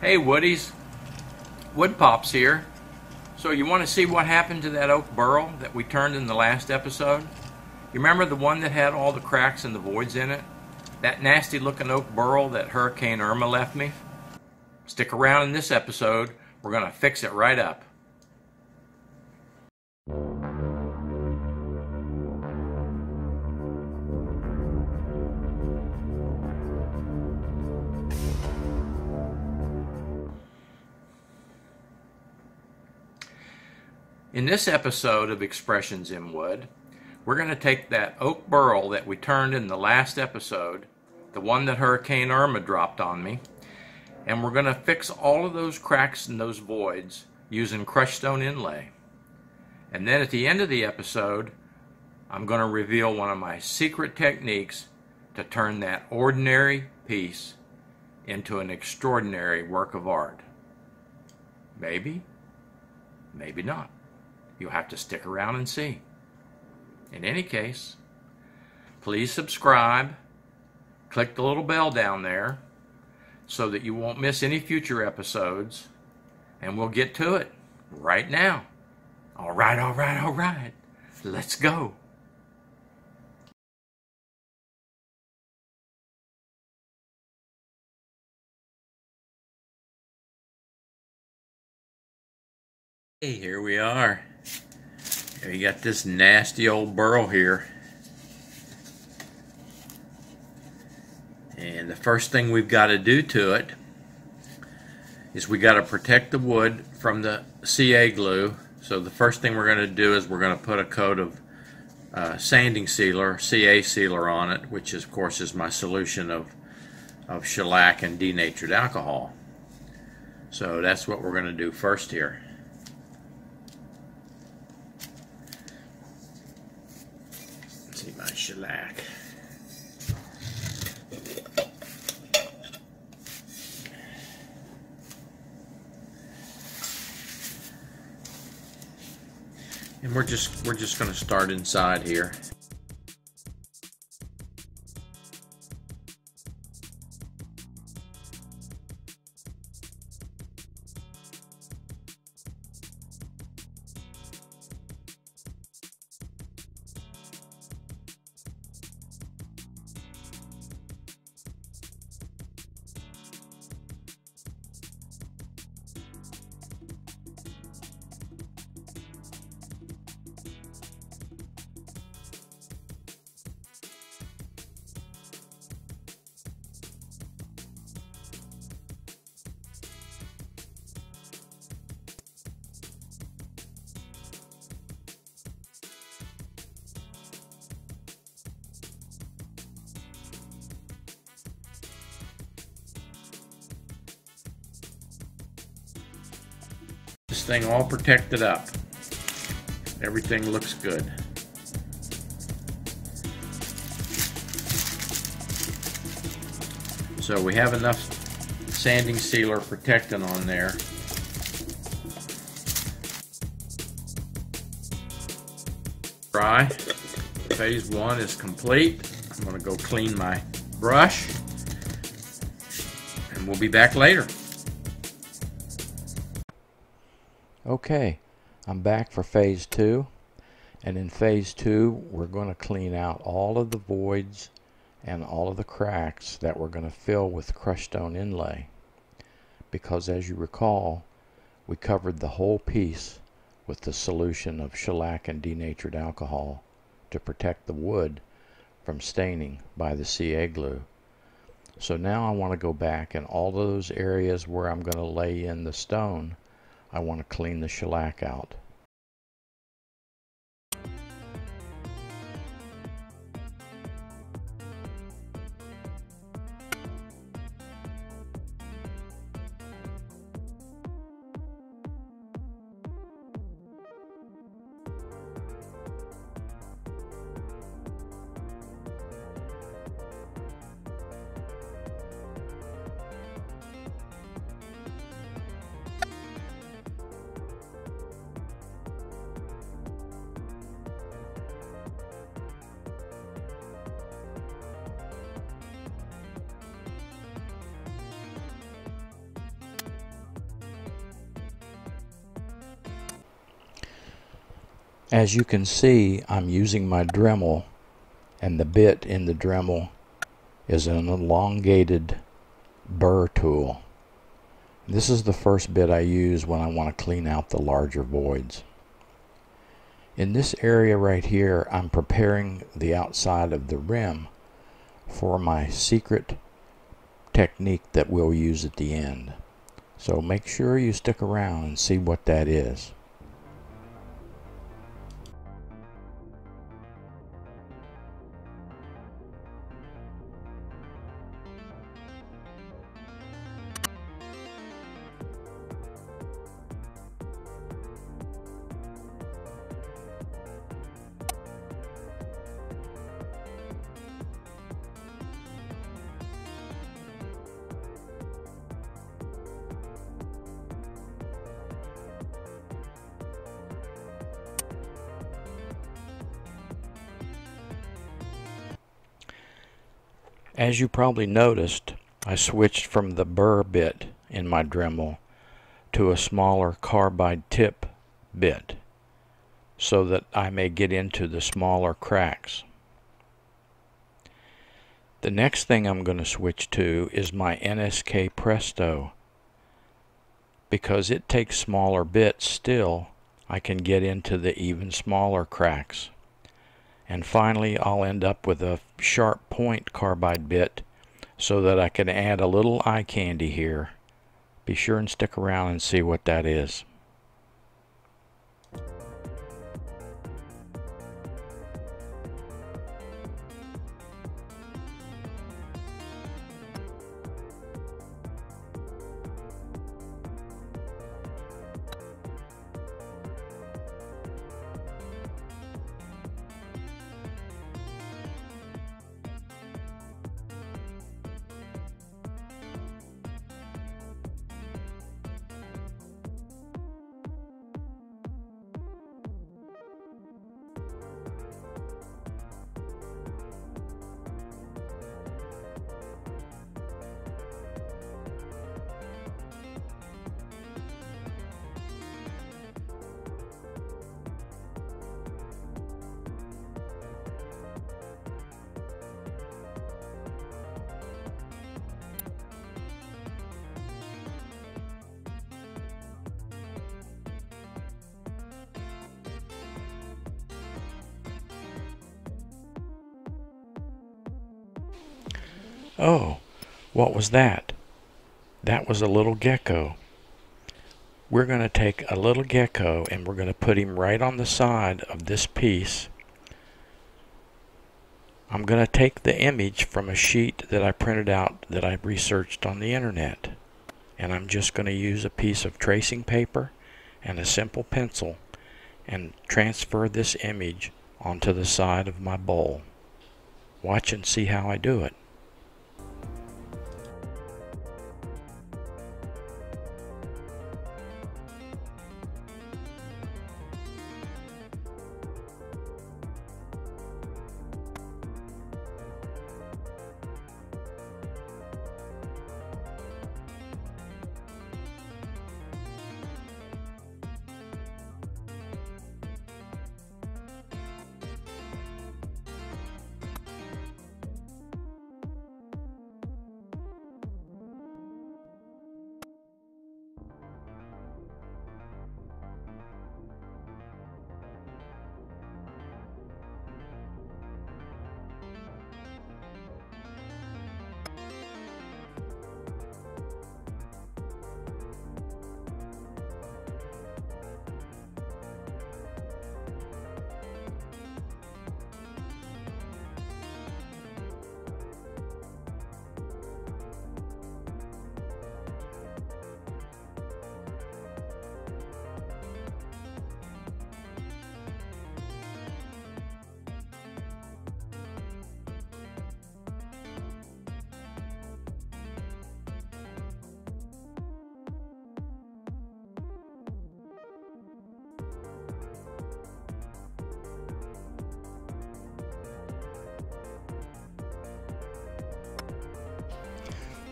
Hey Woodies, Wood Pops here. So you want to see what happened to that oak burl that we turned in the last episode? You remember the one that had all the cracks and the voids in it? That nasty looking oak burl that Hurricane Irma left me? Stick around in this episode, we're going to fix it right up. In this episode of Expressions in Wood, we're going to take that oak burl that we turned in the last episode, the one that Hurricane Irma dropped on me, and we're going to fix all of those cracks and those voids using crushed stone inlay. And then at the end of the episode, I'm going to reveal one of my secret techniques to turn that ordinary piece into an extraordinary work of art. Maybe, maybe not. You'll have to stick around and see. In any case, please subscribe, click the little bell down there so that you won't miss any future episodes, and we'll get to it right now. All right, all right, all right. Let's go. Hey, here we are. We got this nasty old burl here, and the first thing we've got to do to it is we got to protect the wood from the CA glue. So the first thing we're going to do is we're going to put a coat of sanding sealer, CA sealer, on it, which is, of course, is my solution of shellac and denatured alcohol. So that's what we're going to do first here. My shellac. And we're just going to start inside here. This thing all protected up. Everything looks good. So we have enough sanding sealer protectant on there. Dry. Phase one is complete. I'm going to go clean my brush, and we'll be back later. Okay, I'm back for phase two, and in phase two we're going to clean out all of the voids and all of the cracks that we're going to fill with crushed stone inlay, because as you recall, we covered the whole piece with the solution of shellac and denatured alcohol to protect the wood from staining by the CA glue. So now I want to go back, and all those areas where I'm going to lay in the stone, I want to clean the shellac out. As you can see, I'm using my Dremel, and the bit in the Dremel is an elongated burr tool. This is the first bit I use when I want to clean out the larger voids. In this area right here, I'm preparing the outside of the rim for my secret technique that we'll use at the end. So make sure you stick around and see what that is. As you probably noticed, I switched from the burr bit in my Dremel to a smaller carbide tip bit so that I may get into the smaller cracks. The next thing I'm going to switch to is my NSK Presto. Because it takes smaller bits still, I can get into the even smaller cracks. And finally, I'll end up with a sharp point carbide bit so that I can add a little eye candy here. Be sure and stick around and see what that is. Oh, what was that? That was a little gecko. We're going to take a little gecko and we're going to put him right on the side of this piece. I'm going to take the image from a sheet that I printed out that I researched on the internet. And I'm just going to use a piece of tracing paper and a simple pencil and transfer this image onto the side of my bowl. Watch and see how I do it.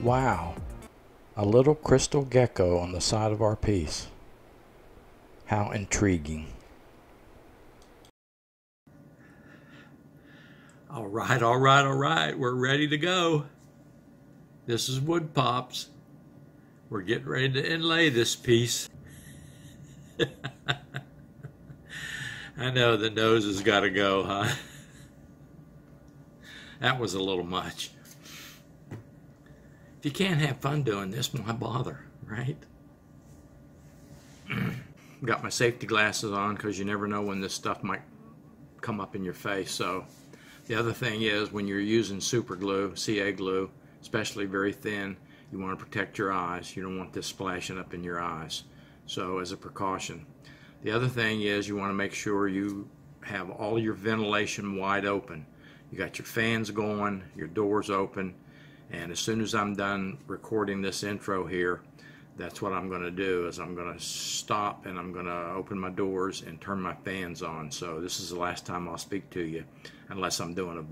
Wow, a little crystal gecko on the side of our piece. How intriguing. All right, all right, all right. We're ready to go. This is Wood Pops. We're getting ready to inlay this piece. I know the nose has got to go, huh? That was a little much. If you can't have fun doing this, why bother, right? Got my safety glasses on because you never know when this stuff might come up in your face. So the other thing is, when you're using super glue, CA glue, especially very thin, you want to protect your eyes. You don't want this splashing up in your eyes. So as a precaution. The other thing is, you want to make sure you have all your ventilation wide open. You got your fans going, your doors open, and as soon as I'm done recording this intro here, that's what I'm going to do, is I'm going to stop and I'm going to open my doors and turn my fans on. So this is the last time I'll speak to you, unless I'm doing a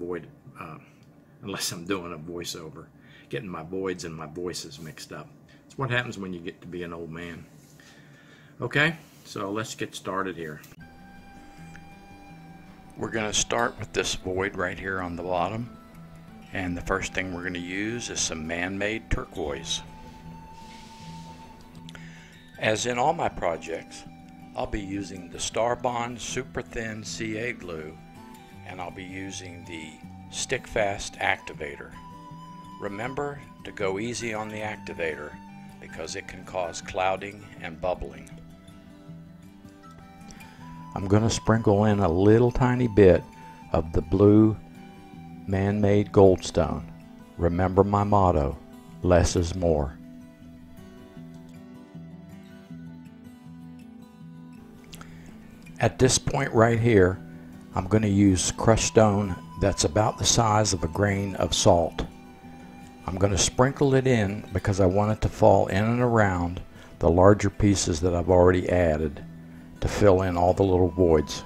voiceover, getting my voids and my voices mixed up. It's what happens when you get to be an old man. Okay, so let's get started here. We're going to start with this void right here on the bottom, and the first thing we're going to use is some man-made turquoise. As in all my projects, I'll be using the Starbond super thin CA glue, and I'll be using the Stickfast activator. Remember to go easy on the activator because it can cause clouding and bubbling. I'm going to sprinkle in a little tiny bit of the blue man-made goldstone. Remember my motto, less is more. At this point right here, I'm going to use crushed stone that's about the size of a grain of salt. I'm going to sprinkle it in because I want it to fall in and around the larger pieces that I've already added to fill in all the little voids.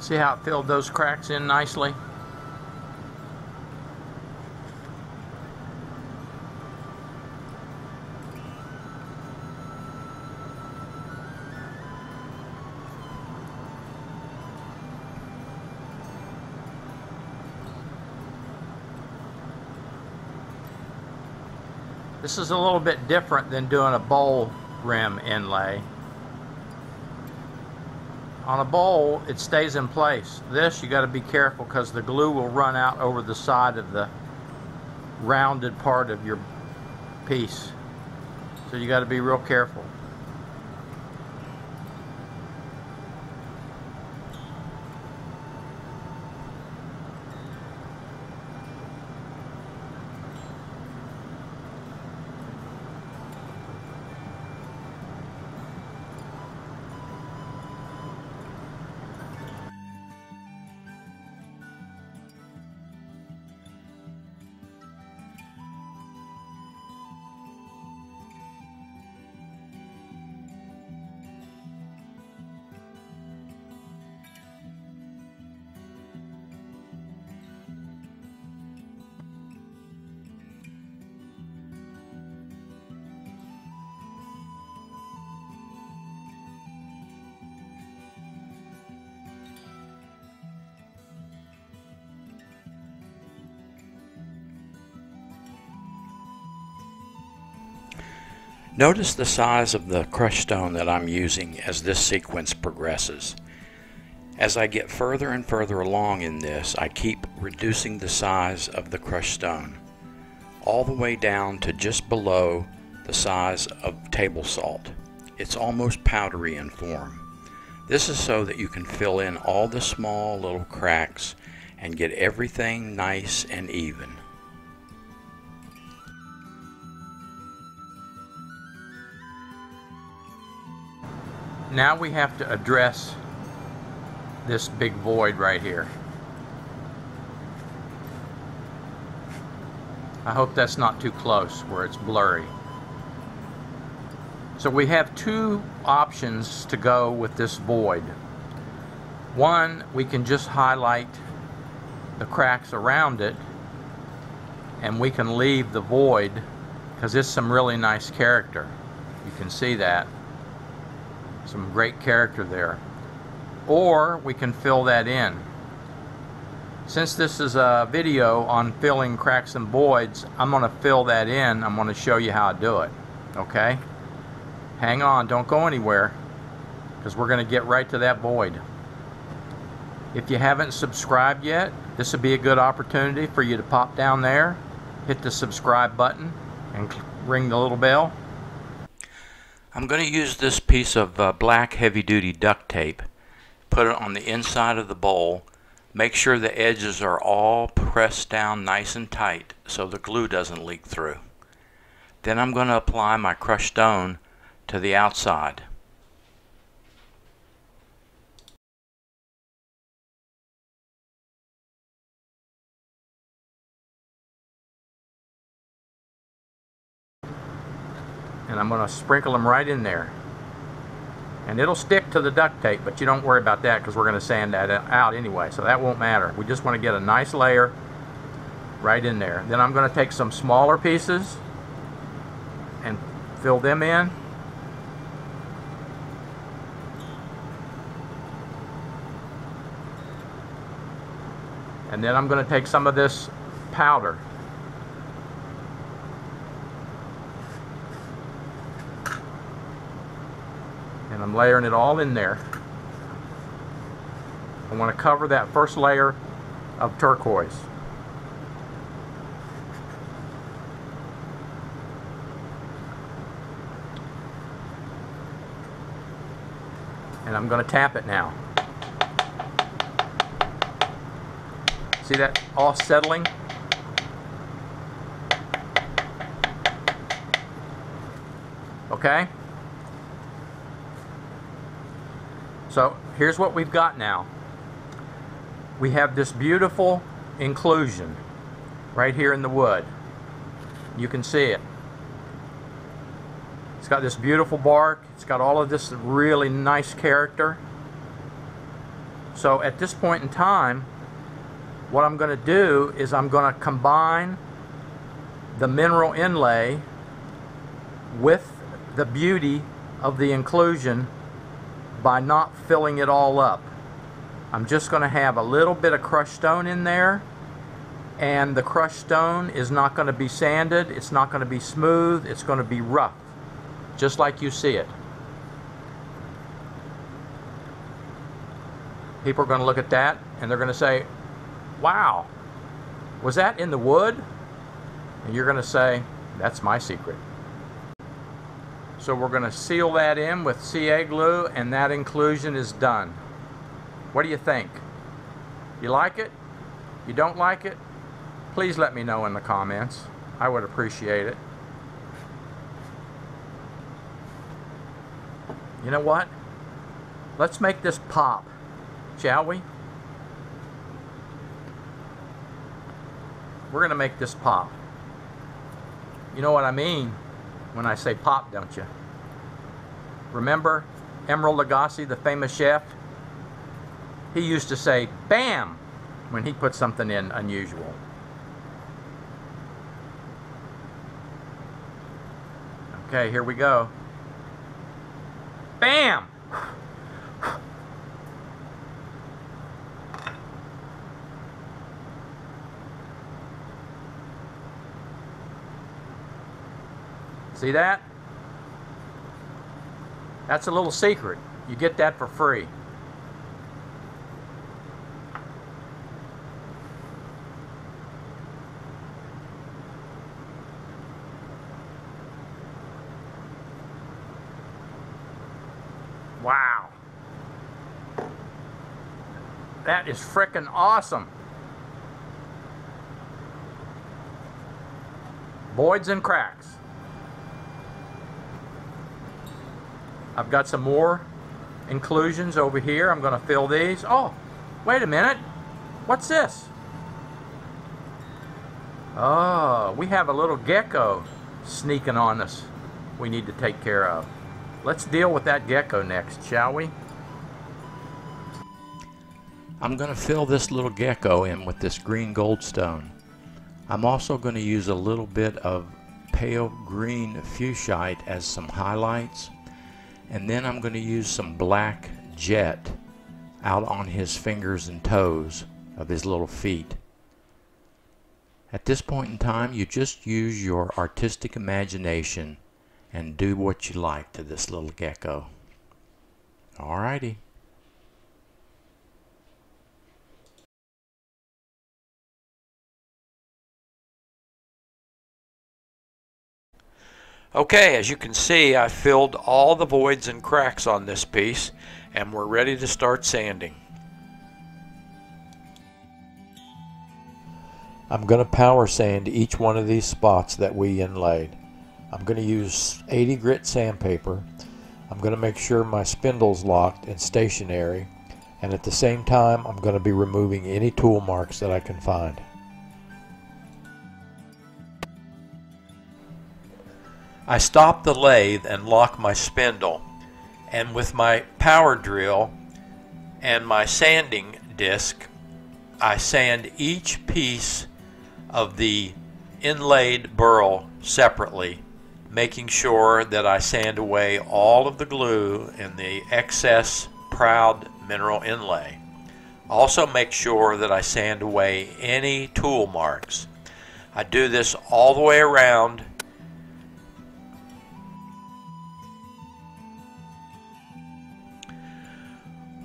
See how it filled those cracks in nicely? This is a little bit different than doing a bowl rim inlay. On a bowl, it stays in place. This, you got to be careful because the glue will run out over the side of the rounded part of your piece. So you got to be real careful. Notice the size of the crushed stone that I'm using as this sequence progresses. As I get further and further along in this, I keep reducing the size of the crushed stone, all the way down to just below the size of table salt. It's almost powdery in form. This is so that you can fill in all the small little cracks and get everything nice and even. Now we have to address this big void right here. I hope that's not too close where it's blurry. So we have two options to go with this void. One, we can just highlight the cracks around it and we can leave the void because it's some really nice character. You can see that. Some great character there. Or we can fill that in. Since this is a video on filling cracks and voids, I'm going to fill that in. I'm going to show you how I do it. Okay? Hang on, don't go anywhere, because we're going to get right to that void. If you haven't subscribed yet, this would be a good opportunity for you to pop down there, hit the subscribe button, and ring the little bell. I'm going to use this piece of black heavy-duty duct tape, put it on the inside of the bowl. Make sure the edges are all pressed down nice and tight so the glue doesn't leak through. Then I'm going to apply my crushed stone to the outside. And I'm going to sprinkle them right in there. And it'll stick to the duct tape, but you don't worry about that because we're going to sand that out anyway, so that won't matter. We just want to get a nice layer right in there. Then I'm going to take some smaller pieces and fill them in. And then I'm going to take some of this powder. And I'm layering it all in there. I want to cover that first layer of turquoise. And I'm going to tap it now. See that all settling? Okay? So here's what we've got now. We have this beautiful inclusion right here in the wood. You can see it. It's got this beautiful bark. It's got all of this really nice character. So at this point in time, what I'm going to do is I'm going to combine the mineral inlay with the beauty of the inclusion by not filling it all up. I'm just going to have a little bit of crushed stone in there, and the crushed stone is not going to be sanded, it's not going to be smooth, it's going to be rough, just like you see it. People are going to look at that and they're going to say, wow, was that in the wood? And you're going to say, that's my secret. So we're going to seal that in with CA glue, and that inclusion is done. What do you think? You like it? You don't like it? Please let me know in the comments. I would appreciate it. You know what? Let's make this pop, shall we? We're going to make this pop. You know what I mean? When I say pop, don't you? Remember Emeril Lagasse, the famous chef? He used to say, bam, when he put something in unusual. Okay, here we go. Bam! See that? That's a little secret. You get that for free. Wow. That is frickin' awesome. Voids and cracks. I've got some more inclusions over here. I'm going to fill these. Oh, wait a minute. What's this? Oh, we have a little gecko sneaking on us we need to take care of. Let's deal with that gecko next, shall we? I'm going to fill this little gecko in with this green goldstone. I'm also going to use a little bit of pale green fuchsite as some highlights, and then I'm going to use some black jet out on his fingers and toes of his little feet. At this point in time, you just use your artistic imagination and do what you like to this little gecko. Alrighty. Okay, as you can see, I filled all the voids and cracks on this piece, and we're ready to start sanding. I'm going to power sand each one of these spots that we inlaid. I'm going to use 80 grit sandpaper. I'm going to make sure my spindle's locked and stationary, and at the same time I'm going to be removing any tool marks that I can find. I stop the lathe and lock my spindle, and with my power drill and my sanding disc, I sand each piece of the inlaid burl separately, making sure that I sand away all of the glue and the excess proud mineral inlay. Also make sure that I sand away any tool marks. I do this all the way around.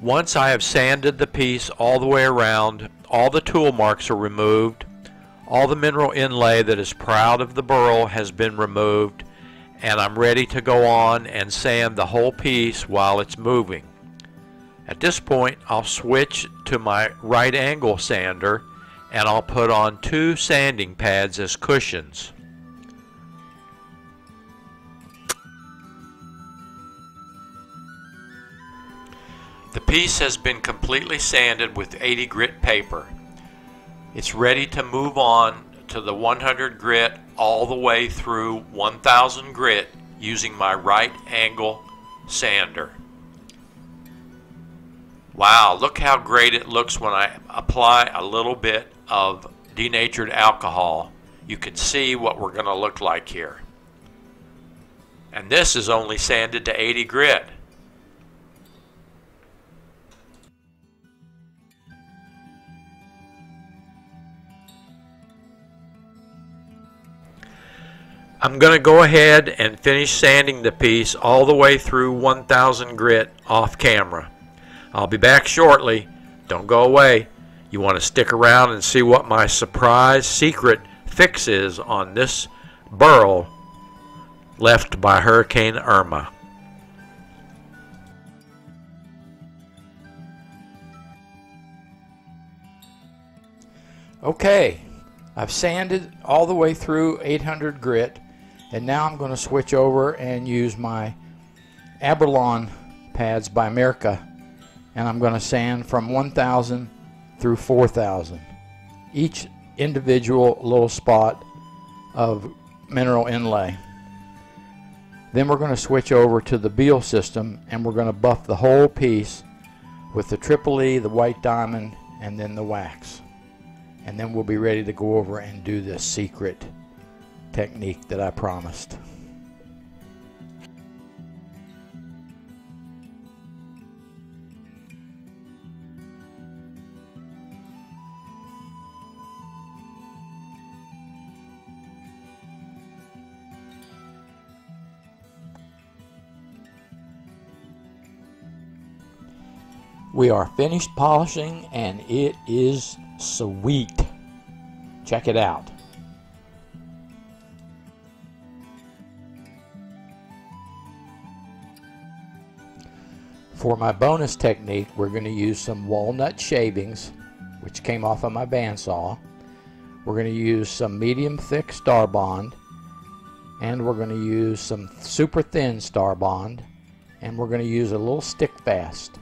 Once I have sanded the piece all the way around, all the tool marks are removed, all the mineral inlay that is proud of the burl has been removed, and I'm ready to go on and sand the whole piece while it's moving. At this point, I'll switch to my right angle sander, and I'll put on 2 sanding pads as cushions. The piece has been completely sanded with 80 grit paper. It's ready to move on to the 100 grit all the way through 1000 grit using my right angle sander. Wow, look how great it looks when I apply a little bit of denatured alcohol. You can see what we're going to look like here. And this is only sanded to 80 grit. I'm going to go ahead and finish sanding the piece all the way through 1000 grit off camera. I'll be back shortly. Don't go away. You want to stick around and see what my surprise secret fix is on this burl left by Hurricane Irma. Okay, I've sanded all the way through 800 grit. And now I'm going to switch over and use my Abralon pads by America, and I'm going to sand from 1000 through 4000. Each individual little spot of mineral inlay. Then we're going to switch over to the Beale system, and we're going to buff the whole piece with the triple E, the white diamond, and then the wax. And then we'll be ready to go over and do this secret technique that I promised. We are finished polishing, and it is sweet. Check it out. For my bonus technique, we're going to use some walnut shavings, which came off of my bandsaw. We're going to use some medium thick Starbond, and we're going to use some super thin Starbond, and we're going to use a little Stickfast.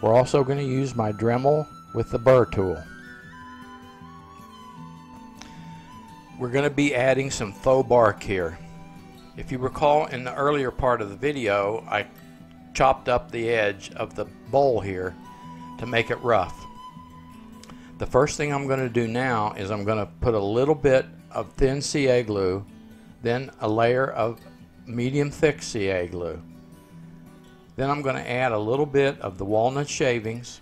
We're also going to use my Dremel with the burr tool. We're going to be adding some faux bark here. If you recall in the earlier part of the video, I chopped up the edge of the bowl here to make it rough. The first thing I'm going to do now is I'm going to put a little bit of thin CA glue, then a layer of medium thick CA glue. Then I'm going to add a little bit of the walnut shavings.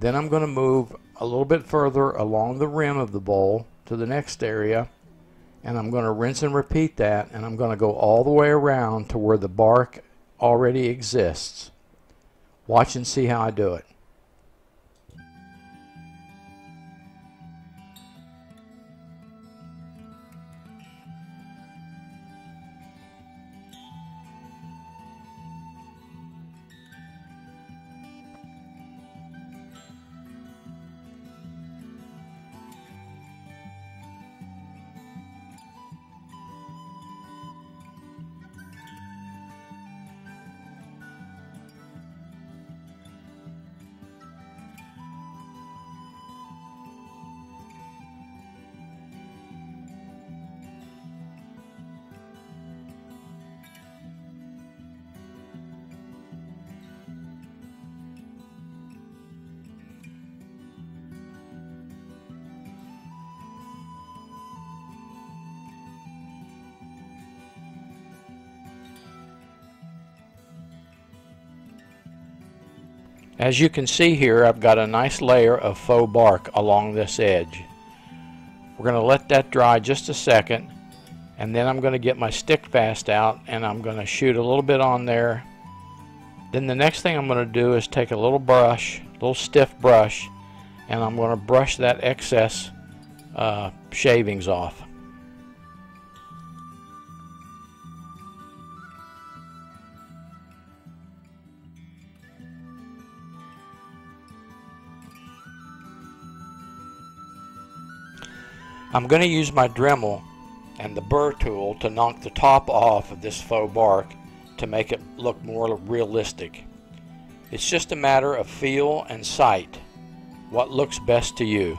Then I'm going to move a little bit further along the rim of the bowl to the next area, and I'm going to rinse and repeat that, and I'm going to go all the way around to where the bark already exists. Watch and see how I do it. As you can see here, I've got a nice layer of faux bark along this edge. We're going to let that dry just a second, and then I'm going to get my Stickfast out and I'm going to shoot a little bit on there. Then the next thing I'm going to do is take a little brush, a little stiff brush, and I'm going to brush that excess shavings off. I'm going to use my Dremel and the burr tool to knock the top off of this faux bark to make it look more realistic. It's just a matter of feel and sight, what looks best to you.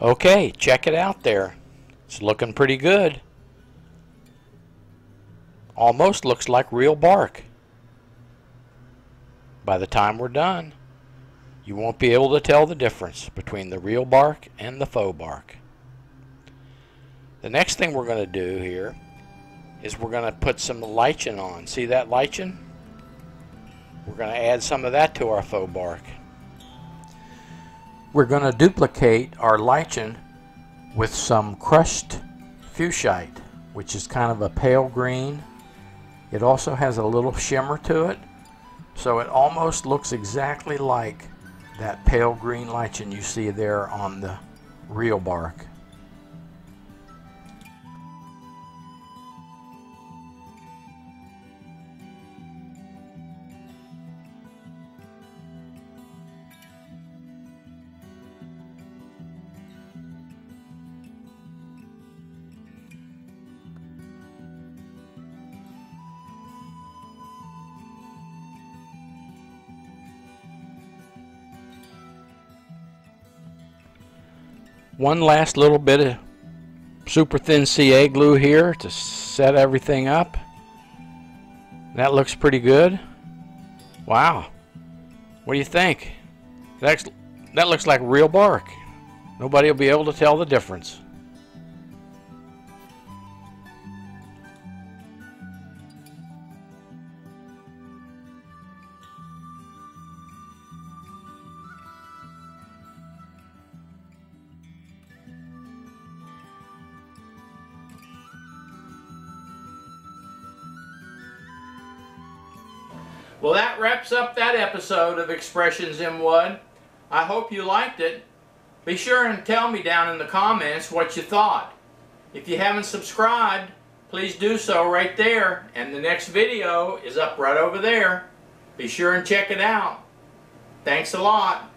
Okay, check it out there. It's looking pretty good. Almost looks like real bark. By the time we're done, you won't be able to tell the difference between the real bark and the faux bark. The next thing we're going to do here is we're going to put some lichen on. See that lichen? We're going to add some of that to our faux bark. We're going to duplicate our lichen with some crushed fuchsite, which is kind of a pale green. It also has a little shimmer to it, so it almost looks exactly like that pale green lichen you see there on the real bark. One last little bit of super thin CA glue here to set everything up. That looks pretty good. Wow. What do you think? That looks like real bark. Nobody will be able to tell the difference. Well, that wraps up that episode of Expressions in Wood. I hope you liked it. Be sure and tell me down in the comments what you thought. If you haven't subscribed, please do so right there. And the next video is up right over there. Be sure and check it out. Thanks a lot.